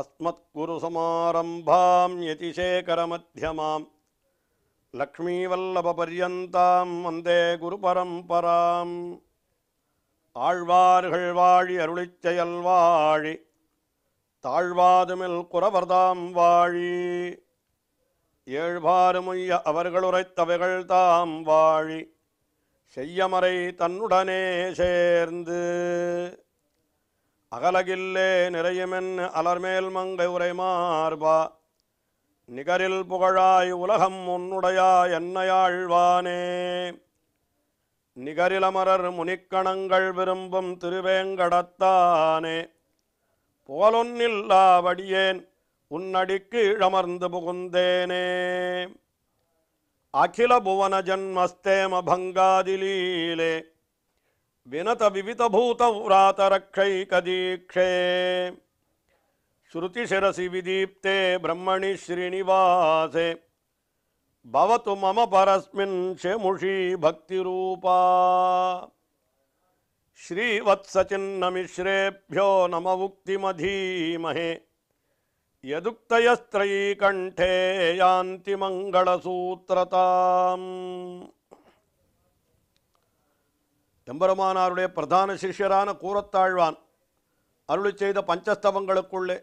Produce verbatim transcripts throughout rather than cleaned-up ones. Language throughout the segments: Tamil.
अस्मत्कुरुसमारम्भां यतिशेखरमध्यमां लक्ष्मीवल्लभपर्यन्तां वन्दे गुरुपरम्परां। आழ்வார்கள் வாழி அருளிச்செயல் வாழி தாழ்வாதுமில் குறவர்தாம் வாழி ஏழ்பாறுமுய்ய அவர்களுரைத்தவைகள் தாம் வாழி செய்யமறை தன்னுடனே சேர்ந்து அகலகில்லே நிறையுமென் அலர்மேல் மங்கை உரை மார்பா நிகரில் புகழாய் உலகம் உன்னுடையாய் என்னையாழ்வானே. நிகரிலமரர் முனிக்கணங்கள் விரும்பும் திருவேங்கடத்தானே புகழொன்னில்லாவடியேன் உன்னடிக்கு இழமர்ந்து புகுந்தேனே. அகில புவன ஜன்மஸ்தேம பங்காதிலீலே विनत विवितभूतव्रातरक्षैकदीक्षे श्रुतिशिरसि विदीप्ते ब्रह्मणि श्रीनिवासे भवतु मम परस्मिन् शेमुषी भक्तिरूपा। श्रीवत्सचिन्नमिश्रेभ्यो नम उक्तिमधीमहे यदुक्तयस्त्रयी कंठे यान्ति मंगलसूत्रताम्। எம்பெருமானாருடைய பிரதான சிஷ்யரான கூரத்தாழ்வான் அருள் செய்த பஞ்சஸ்தவங்களுக்குள்ளே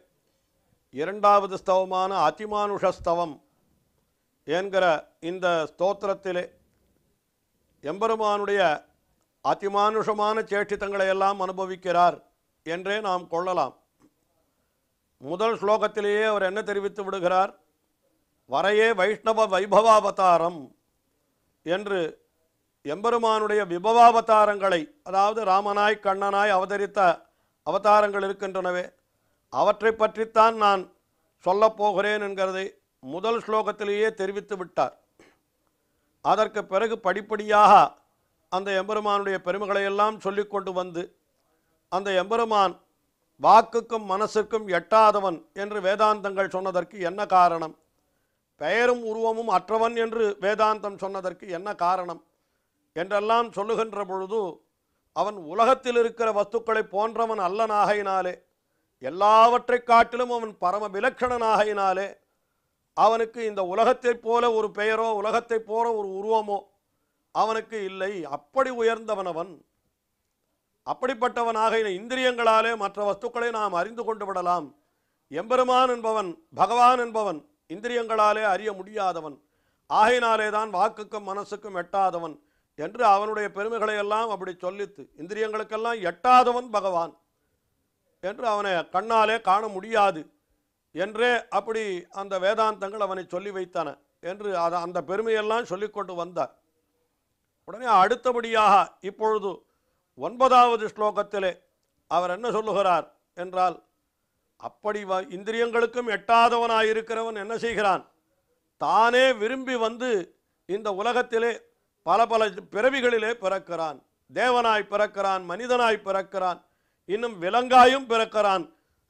இரண்டாவது ஸ்தவமான அதிமானுஷஸ்தவம் என்கிற இந்த ஸ்தோத்திரத்திலே எம்பெருமானுடைய அதிமானுஷமான சேஷ்டிதங்களை எல்லாம் அனுபவிக்கிறார் என்றே நாம் கொள்ளலாம். முதல் ஸ்லோகத்திலேயே அவர் என்ன தெரிவித்து விடுகிறார்? வரையே வைஷ்ணவ வைபவாவதாரம் என்று எம்பெருமானுடைய விபவாவதாரங்களை, அதாவது ராமனாய் கண்ணனாய் அவதரித்த அவதாரங்கள் இருக்கின்றனவே, அவற்றை பற்றித்தான் நான் சொல்லப்போகிறேன் என்கிறதை முதல் ஸ்லோகத்திலேயே தெரிவித்து விட்டார். அதற்கு பிறகு படிப்படியாக அந்த எம்பெருமானுடைய பெருமைகளையெல்லாம் சொல்லி கொண்டு வந்து, அந்த எம்பெருமான் வாக்குக்கும் மனசுக்கும் எட்டாதவன் என்று வேதாந்தங்கள் சொன்னதற்கு என்ன காரணம், பெயரும் உருவமும் அற்றவன் என்று வேதாந்தம் சொன்னதற்கு என்ன காரணம் என்றெல்லாம் சொல்லுகின்ற பொழுது, அவன் உலகத்தில் இருக்கிற வஸ்துக்களை போன்றவன் அல்லனாகையினாலே, எல்லாவற்றை காட்டிலும் அவன் பரம விலட்சணனாகையினாலே, அவனுக்கு இந்த உலகத்தைப் போல ஒரு பெயரோ உலகத்தைப் போல ஒரு உருவமோ அவனுக்கு இல்லை, அப்படி உயர்ந்தவன் அவன். அப்படிப்பட்டவனாக இந்திரியங்களாலே மற்ற வஸ்துக்களை நாம் அறிந்து கொண்டு விடலாம். எம்பெருமான் என்பவன், பகவான் என்பவன் இந்திரியங்களாலே அறிய முடியாதவன், ஆகையினாலே தான் வாக்குக்கும் மனசுக்கும் எட்டாதவன் என்று அவனுடைய பெருமைகளை எல்லாம் அப்படி சொல்லித்து, இந்திரியங்களுக்கெல்லாம் எட்டாதவன் பகவான் என்று அவனை கண்ணாலே காண முடியாது என்றே அப்படி அந்த வேதாந்தங்கள் அவனை சொல்லி வைத்தன என்று அதை அந்த பெருமையெல்லாம் சொல்லிக்கொண்டு வந்தார். உடனே அடுத்தபடியாக இப்பொழுது ஒன்பதாவது ஸ்லோகத்திலே அவர் என்ன சொல்லுகிறார் என்றால், அப்படி இந்திரியங்களுக்கும் எட்டாதவனாயிருக்கிறவன் என்ன செய்கிறான்? தானே விரும்பி வந்து இந்த உலகத்திலே பல பல பிறவிகளிலே பிறக்கிறான். தேவனாய் பிறக்கிறான், மனிதனாய் பிறக்கிறான், இன்னும் விலங்காயும் பிறக்கிறான்,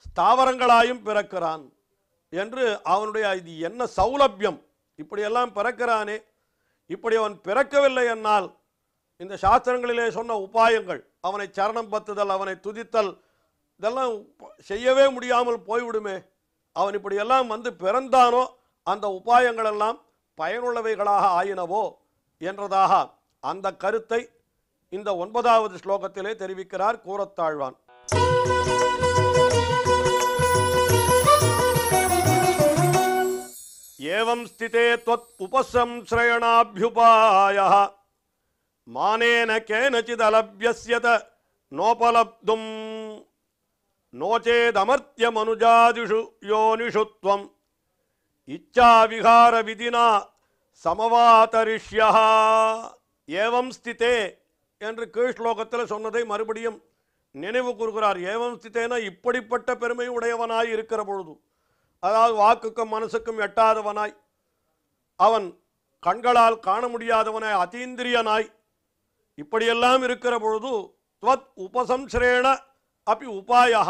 ஸ்தாவரங்களாயும் பிறக்கிறான் என்று அவனுடைய இது என்ன சௌலபியம், இப்படியெல்லாம் பிறக்கிறானே, இப்படி அவன் பிறக்கவில்லை என்னால் இந்த சாஸ்திரங்களிலே சொன்ன உபாயங்கள், அவனை சரணம் பத்துதல், அவனை துதித்தல், இதெல்லாம் செய்யவே முடியாமல் போய்விடுமே, அவன் இப்படியெல்லாம் வந்து பிறந்தானோ அந்த உபாயங்களெல்லாம் பயனுள்ளவைகளாக ஆயினவோ என்றதாக அந்த கருத்தை இந்த ஒன்பதாவது ஸ்லோகத்திலே தெரிவிக்கிறார் கூரத்தாழ்வான். ஏவம் ஸ்திதே த்வத் உபசம்ஸ்ரயணாப்யுபாயஹ மானேன கேனசித் அலப்யஸ்யத நோபலப்தும் நோசேதமர்த்ய மனுஜாதிஷு யோனிஷுத்வம் இச்சாவிகார விதினா சமவாதரிஷ்யா. ஏவம் ஸ்திதே என்று கீழ் ஸ்லோகத்தில் சொன்னதை மறுபடியும் நினைவு கூறுகிறார். ஏவம் ஸ்திதேனா இப்படிப்பட்ட பெருமை உடையவனாய் இருக்கிற பொழுது, அதாவது வாக்குக்கும் மனசுக்கும் எட்டாதவனாய், அவன் கண்களால் காண முடியாதவனாய், அதீந்திரியனாய், இப்படியெல்லாம் இருக்கிற பொழுது த்வத் உபசம்ஸ்ரேண அப்படி உபாயா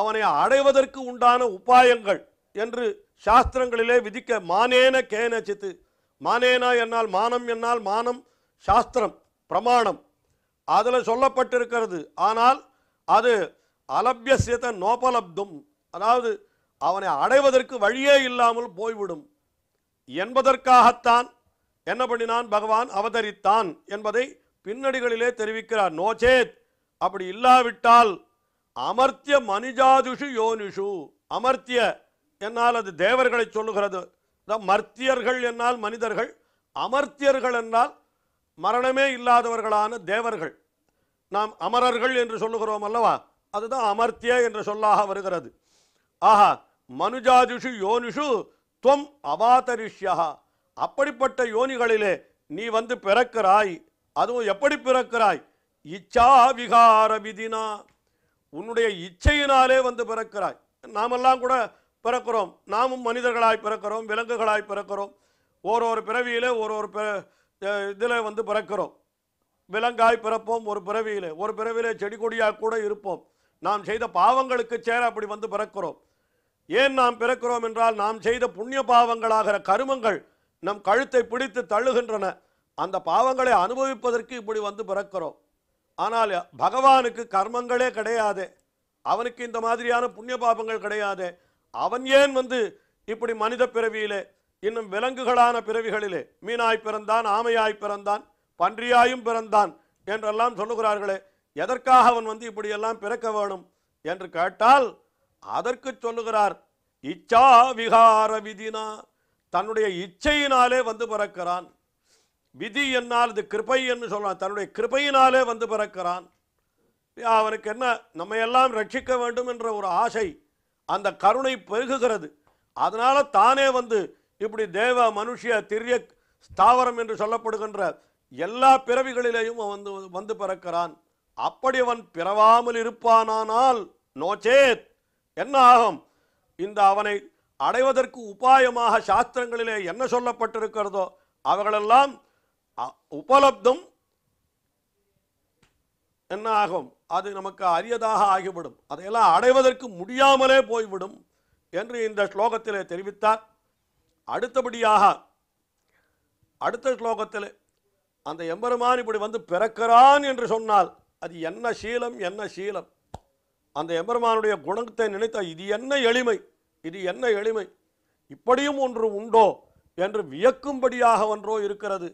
அவனை அடைவதற்கு உண்டான உபாயங்கள் என்று சாஸ்திரங்களிலே விதிக்க மானேன கேனச்சித்து, மானேனா என்னால் மானம், என்னால் மானம் சாஸ்திரம் பிரமாணம் அதில் சொல்லப்பட்டிருக்கிறது. ஆனால் அது அலபியசியத்தை நோபலப்தும் அதாவது அவனை அடைவதற்கு வழியே இல்லாமல் போய்விடும் என்பதற்காகத்தான் என்ன பண்ணினான் பகவான் அவதரித்தான் என்பதை பின்னடிகளிலே தெரிவிக்கிறார். நோச்சேத் அப்படி இல்லாவிட்டால் அமர்த்திய மனிஜாதுஷு யோனிஷு அமர்த்திய என்னால் அது தேவர்களை சொல்லுகிறது. மர்த்தியர்கள் என்னால் மனிதர்கள், அமர்த்தியர்கள் என்றால் மரணமே இல்லாதவர்களான தேவர்கள். நாம் அமரர்கள் என்று சொல்லுகிறோம் அல்லவா, அதுதான் அமர்த்திய என்ற சொல்லாக வருகிறது. ஆஹா மனுஜாதிஷு யோனிஷு துவம் அவாதரிஷ்யா அப்படிப்பட்ட யோனிகளிலே நீ வந்து பிறக்கிறாய். அதுவும் எப்படி பிறக்கிறாய்? இச்சா விகார விதினா உன்னுடைய இச்சையினாலே வந்து பிறக்கிறாய். நாமெல்லாம் கூட பிறக்கிறோம், நாமும் மனிதர்களாய் பிறக்கிறோம், விலங்குகளாய் பிறக்கிறோம், ஓரொரு பிறவியிலே ஓரொரு இதில் வந்து பிறக்கிறோம். விலங்காய் பிறப்போம், ஒரு பிறவியிலே ஒரு பிறவியிலே செடி கொடியாக கூட இருப்போம். நாம் செய்த பாவங்களுக்கு சேர அப்படி வந்து பிறக்கிறோம். ஏன் நாம் பிறக்கிறோம் என்றால் நாம் செய்த புண்ணிய பாவங்களாகிற கருமங்கள் நம் கழுத்தை பிடித்து தள்ளுகின்றன. அந்த பாவங்களை அனுபவிப்பதற்கு இப்படி வந்து பிறக்கிறோம். ஆனால் பகவானுக்கு கர்மங்களே கிடையாது, அவனுக்கு இந்த மாதிரியான புண்ணிய பாபங்கள் கிடையாது. அவன் ஏன் வந்து இப்படி மனித பிறவியிலே இன்னும் விலங்குகளான பிறவிகளிலே மீனாய் பிறந்தான், ஆமையாய் பிறந்தான், பன்றியாயும் பிறந்தான் என்றெல்லாம் சொல்லுகிறார்களே, எதற்காக அவன் வந்து இப்படியெல்லாம் பிறக்க வேணும் என்று கேட்டால் அதற்கு சொல்லுகிறார் இச்சா விகார விதினா தன்னுடைய இச்சையினாலே வந்து பிறக்கிறான். விதி என்னால் இது கிருபை என்று சொல்றான், தன்னுடைய கிருபையினாலே வந்து பிறக்கிறான். அவனுக்கு என்ன நம்மையெல்லாம் ரட்சிக்க வேண்டும் என்ற ஒரு ஆசை, அந்த கருணை பெருகுகிறது. அதனால தானே வந்து இப்படி தேவ மனுஷிய திரிய ஸ்தாவரம் என்று சொல்லப்படுகின்ற எல்லா பிறவிகளிலேயும் வந்து வந்து பிறக்கிறான். அப்படி அவன் பிறவாமல் இருப்பானானால் நோச்சேத் என்ன ஆகும்? இந்த அவனை அடைவதற்கு உபாயமாக சாஸ்திரங்களிலே என்ன சொல்லப்பட்டிருக்கிறதோ அவர்களெல்லாம் உபலப்தம் என்ன ஆகும்? அது நமக்கு அரியதாக ஆகிவிடும், அதையெல்லாம் அடைவதற்கு முடியாமலே போய்விடும் என்று இந்த ஸ்லோகத்திலே தெரிவித்தார். அடுத்தபடியாக அடுத்த ஸ்லோகத்திலே அந்த எம்பெருமான் இப்படி வந்து பிறக்கிறான் என்று சொன்னால் அது என்ன சீலம், என்ன சீலம்! அந்த எம்பெருமானுடைய குணத்தை நினைத்த இது என்ன எளிமை, இது என்ன எளிமை! இப்படியும் ஒன்று உண்டோ என்று வியக்கும்படியாக ஒன்றோ இருக்கிறது.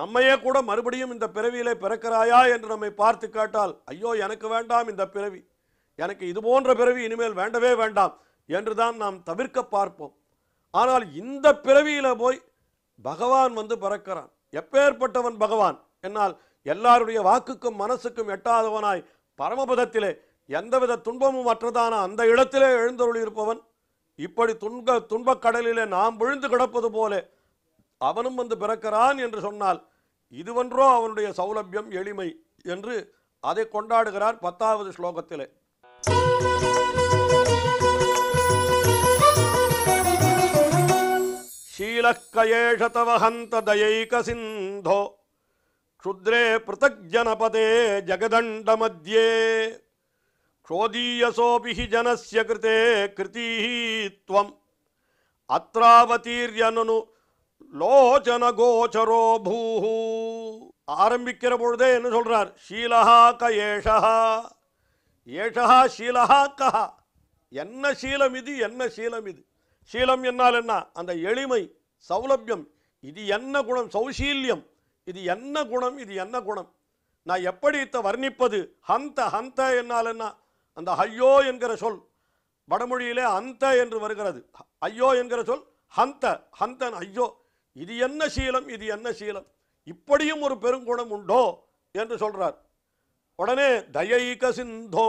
நம்மையே கூட மறுபடியும் இந்த பிறவியிலே பிறக்கிறாயா என்று நம்மை பார்த்து கேட்டால், ஐயோ எனக்கு வேண்டாம் இந்த பிறவி, எனக்கு இது போன்ற பிறவி இனிமேல் வேண்டவே வேண்டாம் என்றுதான் நாம் தவிர்க்க பார்ப்போம். ஆனால் இந்த பிறவியில் போய் பகவான் வந்து பிறக்கிறான். எப்பேற்பட்டவன் பகவான் என்னால் எல்லாருடைய வாக்குக்கும் மனசுக்கும் எட்டாதவனாய் பரமபதத்திலே எந்தவித துன்பமும் அற்றதான அந்த இடத்திலே எழுந்தருளி இருப்பவன், இப்படி துன்ப துன்பக்கடலிலே நாம் விழுந்து கிடப்பது போலே அவனும் வந்து பிறக்கிறான் என்று சொன்னால் இதுவன்றோ அவனுடைய சௌலபியம், எளிமை என்று அதை கொண்டாடுகிறார் பத்தாவது ஸ்லோகத்திலே. ஷீலக்கயேஷதவஹந்த தயைக சிந்தோ க்ஷுத்ரே ப்ருதக் ஜனபதே ஜகதண்ட மத்யே க்ஷோதீயசோபி ஜனஸ்ய கிருதே கிருதீத்வம் அத்ராவதீர்யனனு லோச்சன கோச்சரோ பூஹு. ஆரம்பிக்கிற பொழுதே என்ன சொல்றார்? ஷீலஹா க ஏஷா ஏஷா ஷீலஹா கஹ. என்ன சீலம் இது, என்ன சீலம் இது! சீலம் என்னால் என்ன? அந்த எளிமை, சௌலபியம். இது என்ன குணம்? சௌசீல்யம். இது என்ன குணம்? இது என்ன குணம்? நான் எப்படி இத்த வர்ணிப்பது? ஹந்த ஹந்த என்னால் என்ன? அந்த ஐயோ என்கிற சொல் வடமொழியிலே அந்த என்று வருகிறது. ஐயோ என்கிற சொல் ஹந்த ஹந்தன் ஐயோ. இது என்ன சீலம், இது என்ன சீலம்! இப்படியும் ஒரு பெருங்குணம் உண்டோ என்று சொல்றார். உடனே தயைக சிந்தோ,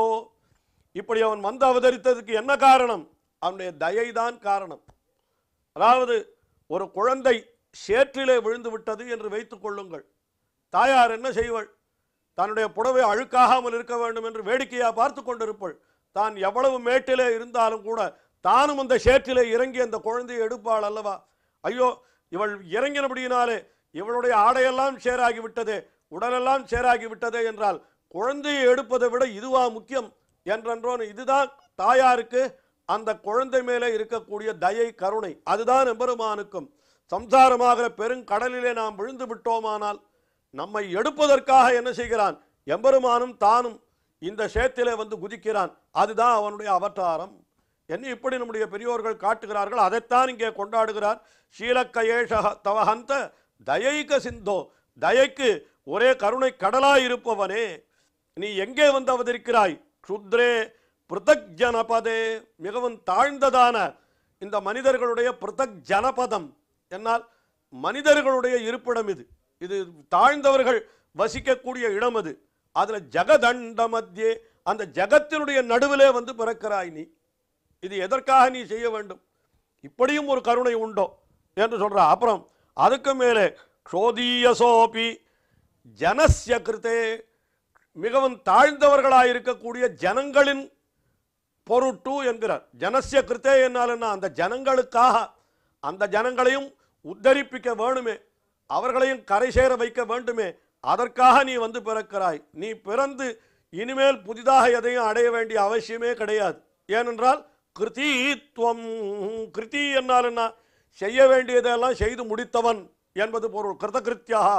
இப்படி அவன் வந்து அவதரித்ததுக்கு என்ன காரணம்? அவனுடைய தயைதான் காரணம். அதாவது ஒரு குழந்தை சேற்றிலே விழுந்து விட்டது என்று வைத்துக் கொள்ளுங்கள். தாயார் என்ன செய்வாள்? தன்னுடைய புடவை அழுக்காகாமல் இருக்க வேண்டும் என்று வேடிக்கையாக பார்த்து கொண்டிருப்பாள். தான் எவ்வளவு மேட்டிலே இருந்தாலும் கூட தானும் அந்த சேற்றிலே இறங்கி அந்த குழந்தையை எடுப்பாள் அல்லவா? ஐயோ இவள் இறங்கினபடியினாலே இவளுடைய ஆடையெல்லாம் சேராகிவிட்டதே, உடலெல்லாம் சேராகிவிட்டதே என்றால் குழந்தையை எடுப்பதை விட இதுவா முக்கியம் என்றென்றோன்னு இதுதான் தாயாருக்கு அந்த குழந்தை மேலே இருக்கக்கூடிய தயை, கருணை. அதுதான் எம்பெருமானுக்கும். சம்சாரமாகிற பெருங்கடலிலே நாம் விழுந்து விட்டோமானால் நம்மை எடுப்பதற்காக என்ன செய்கிறான் எம்பெருமானும்? தானும் இந்த சேத்திலே வந்து குதிக்கிறான். அதுதான் அவனுடைய அவதாரம் इप्पड़ी नम्मुடைய பெரியோர்கள் காட்டுகிறார்கள் அதைத்தான் இங்கே கொண்டாடுகிறார் ஷீலக்கயேஷ தவஹந்த தயைக சிந்தோ தயைக்கு ஒரே கருணை கடலாய் இருப்பவனே நீ எங்கே வந்து அவதரிக்கிறாய் க்ஷுத்ரே பிருதக் ஜனபதே மிகவும் தாழ்ந்ததான இந்த மனிதர்களுடைய பிருதக் ஜனபதம் என்னால் மனிதர்களுடைய இருப்பிடம் இது இது தாழ்ந்தவர்கள் வசிக்கக்கூடிய இடம் அது அதில் ஜகதண்ட மத்தியே அந்த ஜகத்தினுடைய நடுவிலே வந்து பிறக்கிறாய் நீ இது எதற்காக நீ செய்ய வேண்டும் இப்படியும் ஒரு கருணை உண்டோ என்று சொல்ற அப்புறம் அதுக்கு மேலே க்ஷோதீயசோபி ஜனஸ்ய கிருதே மிகவும் தாழ்ந்தவர்களாக இருக்கக்கூடிய ஜனங்களின் பொருட்டு என்கிறார் ஜனஸ்ய கிருத்தே என்னாலன்னா அந்த ஜனங்களுக்காக அந்த ஜனங்களையும் உத்தரிப்பிக்க வேணுமே அவர்களையும் கரை சேர வைக்க வேண்டுமே அதற்காக நீ வந்து பிறக்கிறாய் நீ பிறந்து இனிமேல் புதிதாக எதையும் அடைய வேண்டிய அவசியமே கிடையாது ஏனென்றால் கிருத்தீத்வம் கிருதி என்னாலன்னா செய்ய வேண்டியதெல்லாம் செய்து முடித்தவன் என்பது பொருள் கிருதகிருத்தியாக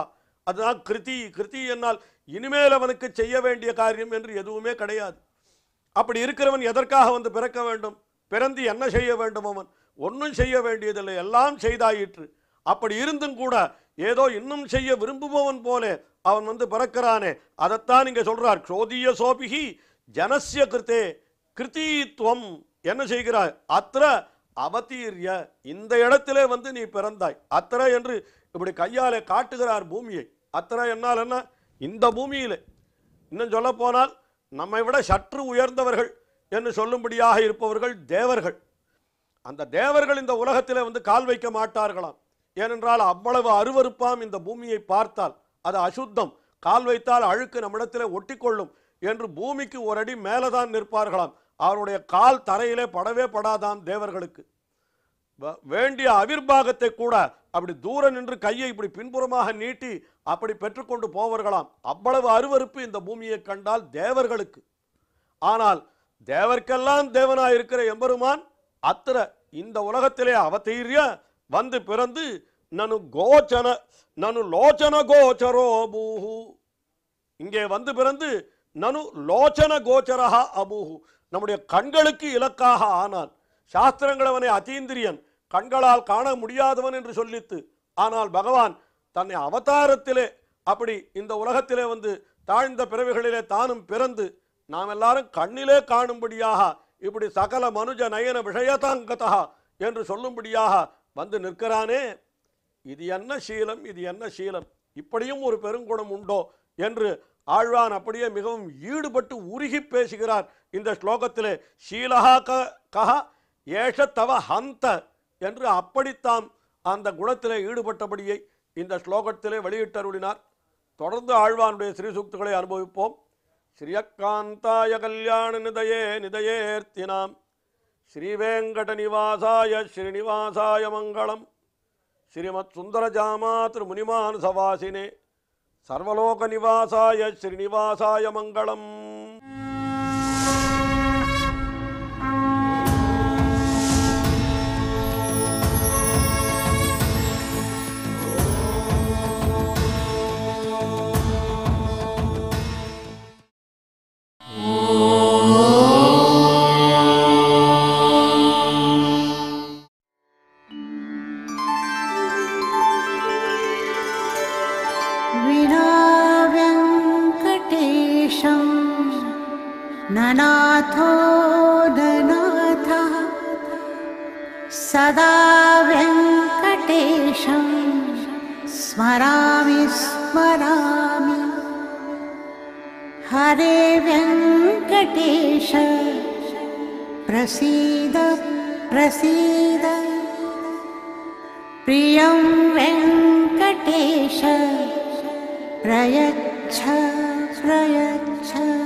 அதுதான் கிருதி கிருதி என்னால் இனிமேல் அவனுக்கு செய்ய வேண்டிய காரியம் என்று எதுவுமே கிடையாது அப்படி இருக்கிறவன் எதற்காக வந்து பிறக்க வேண்டும் பிறந்து என்ன செய்ய வேண்டும் அவன் ஒன்றும் செய்ய வேண்டியதில்லை எல்லாம் செய்தாயிற்று அப்படி இருந்தும் கூட ஏதோ இன்னும் செய்ய விரும்புபவன் போல அவன் வந்து பிறக்கிறானே அதைத்தான் இங்கே சொல்கிறார் க்ஷோதிய சோபிகி ஜனசிய கிருத்தே கிருத்தித்துவம் என்ன செய்கிறாய் அத்திர அவதீரிய இந்த இடத்திலே வந்து நீ பிறந்தாய் அத்திர என்று இப்படி கையாலே காட்டுகிறார் பூமியை அத்திர என்னால் என்ன இந்த பூமியில் இன்னும் சொல்ல போனால் நம்மை விட சற்று உயர்ந்தவர்கள் என்று சொல்லும்படியாக இருப்பவர்கள் தேவர்கள் அந்த தேவர்கள் இந்த உலகத்தில் வந்து கால் வைக்க மாட்டார்களாம் ஏனென்றால் அவ்வளவு அருவருப்பாம் இந்த பூமியை பார்த்தால் அது அசுத்தம் கால் வைத்தால் அழுக்கு நம்மிடத்திலே ஒட்டிக்கொள்ளும் என்று பூமிக்கு ஒரு அடி மேலே தான் நிற்பார்களாம் அவருடைய கால் தரையிலே படவே படாதாம் தேவர்களுக்கு வேண்டிய அவிர்பாகத்தை கூட அப்படி தூரம் நின்று கையை இப்படி பின்புறமாக நீட்டி அப்படி பெற்றுக்கொண்டு போவர்களாம் அவ்வளவு அருவருப்பு இந்த பூமியை கண்டால் தேவர்களுக்கு ஆனால் தேவர்க்கெல்லாம் தேவனாயிருக்கிற எம்பெருமான் அத்திர இந்த உலகத்திலே அவதீரிய வந்து பிறந்து நனு கோச்சன நனு லோச்சன கோச்சரோ அபூஹு இங்கே வந்து பிறந்து நனு லோச்சன கோச்சரஹ அபூஹு நம்முடைய கண்களுக்கு இலக்காக ஆனான் சாஸ்திரங்கள் அவனை அதீந்திரியன் கண்களால் காண முடியாதவன் என்று சொல்லித்து ஆனால் பகவான் தன்னை அவதாரத்திலே அப்படி இந்த உலகத்திலே வந்து தாழ்ந்த பிறவிகளிலே தானும் பிறந்து நாம் எல்லாரும் கண்ணிலே காணும்படியாக இப்படி சகல மனுஜ நயன விஷயதாங்கதா என்று சொல்லும்படியாக வந்து நிற்கிறானே இது என்ன சீலம் இது என்ன சீலம் இப்படியும் ஒரு பெருங்குணம் உண்டோ என்று ஆழ்வான் அப்படியே மிகவும் ஈடுபட்டு உருகி பேசுகிறார் இந்த ஸ்லோகத்திலே ஷீலஹா கஹா ஏஷ தவ ஹந்த என்று அப்படித்தான் அந்த குணத்திலே ஈடுபட்டபடியை இந்த ஸ்லோகத்திலே வெளியிட்டருளினார் தொடர்ந்து ஆழ்வானுடைய ஸ்ரீசூக்துகளை அனுபவிப்போம் ஸ்ரீயக்காந்தாய கல்யாண நிதயே நிதயேர்த்தினாம் ஸ்ரீவேங்கடநிவாசாய ஸ்ரீநிவாசாய மங்களம் ஸ்ரீமத் சுந்தரஜாமா திருமுனிமானுசவாசினே சர்வலோக நிவாசாய ஸ்ரீநிவாசாய மங்களம் ननाथो दनाथः सदा वेङ्कटेशं स्मरामि स्मरामि हरे वेङ्कटेश प्रसीद प्रसीद प्रियं वेङ्कटेश प्रयच्छ प्रयच्छ